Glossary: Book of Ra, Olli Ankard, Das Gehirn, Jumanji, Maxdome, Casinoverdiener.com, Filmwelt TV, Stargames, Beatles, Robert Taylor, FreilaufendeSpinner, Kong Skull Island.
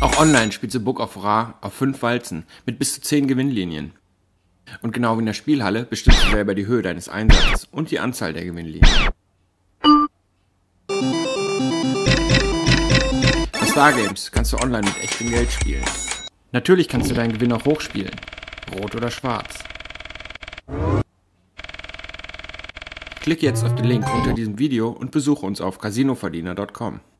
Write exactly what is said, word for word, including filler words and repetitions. Auch online spielt The Book of Ra auf fünf Walzen mit bis zu zehn Gewinnlinien. Und genau wie in der Spielhalle bestimmst du selber die Höhe deines Einsatzes und die Anzahl der Gewinnlinien. Bei Stargames kannst du online mit echtem Geld spielen. Natürlich kannst du deinen Gewinn auch hochspielen, rot oder schwarz. Klick jetzt auf den Link unter diesem Video und besuche uns auf Casinoverdiener Punkt com.